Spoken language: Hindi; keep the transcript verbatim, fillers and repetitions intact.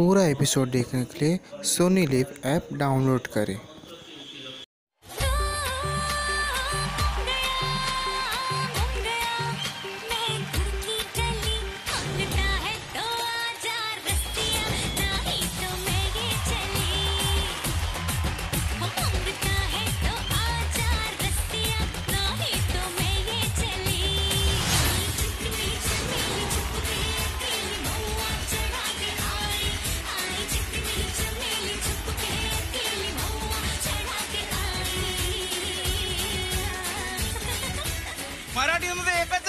पूरा एपिसोड देखने के लिए सोनी लिव ऐप डाउनलोड करें। मराठी मध्ये एक